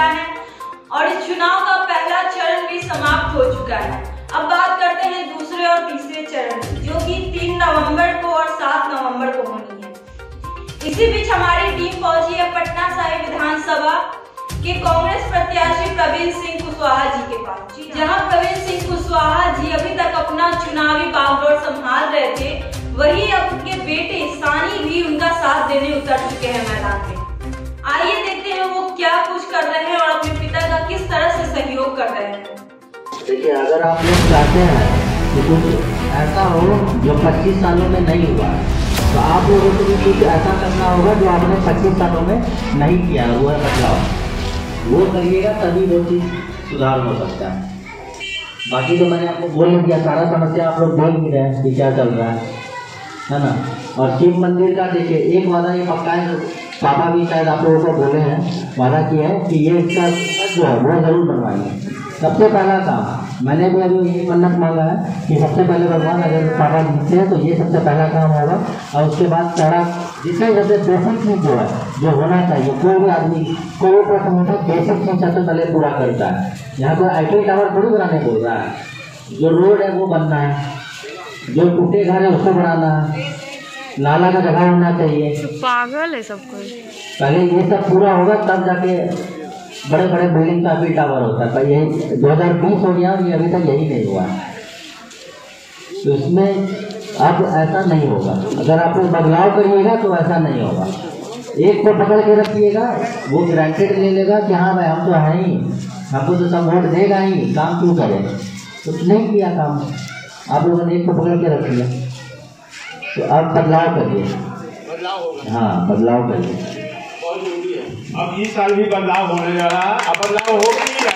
चुका है और इस चुनाव का पहला चरण भी समाप्त हो चुका है। अब बात करते हैं दूसरे और तीसरे चरण की, जो कि 3 नवंबर को और 7 नवंबर को होनी है। इसी बीच हमारी टीम पहुंची है पटना साहिब विधानसभा के कांग्रेस प्रत्याशी प्रवीण सिंह कुशवाहा जी के पास, जहां प्रवीण सिंह कुशवाहा जी अभी तक अपना चुनावी बागडोर संभाल रहे थे, वही अब उनके बेटे सानी भी उनका साथ देने उतर चुके हैं मैदान में। आइए देखते हैं वो क्या कुछ कर रहे हैं और अपने पिता का किस तरह से सहयोग कर रहे हैं। देखिए, अगर आप लोग चाहते हैं कि कुछ ऐसा हो जो 25 सालों में नहीं हुआ, तो आप लोगों को भी कुछ ऐसा करना होगा जो आपने 25 सालों में नहीं किया हुआ है। बदलाव वो करिएगा तभी वो चीज़ सुधार हो सकता है। बाकी तो मैंने आपको बोल दिया, सारा समस्या आप लोग बोल भी रहे हैं कि क्या चल रहा है ना। और शिव मंदिर का देखिए, एक वादा ये पक्का है, पापा भी शायद आप लोगों को बोले हैं, वादा किया है कि ये इसका जो है वो जरूर बनवाएंगे। सबसे पहला काम मैंने भी अभी ये मन्नत मांगा है कि सबसे पहले भगवान अगर पापा जीते हैं तो ये सबसे पहला काम होगा। और उसके बाद सड़क जिसमें जैसे बेसिक चीज़ जो है जो होना चाहिए, कोई भी आदमी कोई भी प्रश्न होता है, बेसिक चीज सबसे पहले पूरा करता है। यहाँ पर आईटी टावर थोड़ी बनाने बोल रहा है, जो रोड है वो बनना है, जो टूटे घर है उसको बनाना है, नाला का जगह होना चाहिए। पागल है सब कुछ, पहले ये सब पूरा होगा तब जाके बड़े बड़े बिल्डिंग का भी टावर होता है। पर यही 2020 हो गया और ये अभी तक यही नहीं हुआ, तो उसमें अब ऐसा नहीं होगा। अगर आप बदलाव करिएगा तो ऐसा नहीं होगा। एक को पकड़ के रखिएगा, वो ग्रांटेड ले लेगा कि हाँ भाई हम तो है ही, हमको तो सब वोट देगा ही, काम क्यों करें। तो नहीं किया काम, आप लोगों ने एक को पकड़ के रख लिया। तो आप बदलाव करिए, हाँ बदलाव करिए। अब इस साल भी बदलाव होने जा रहा है, अब बदलाव होगी।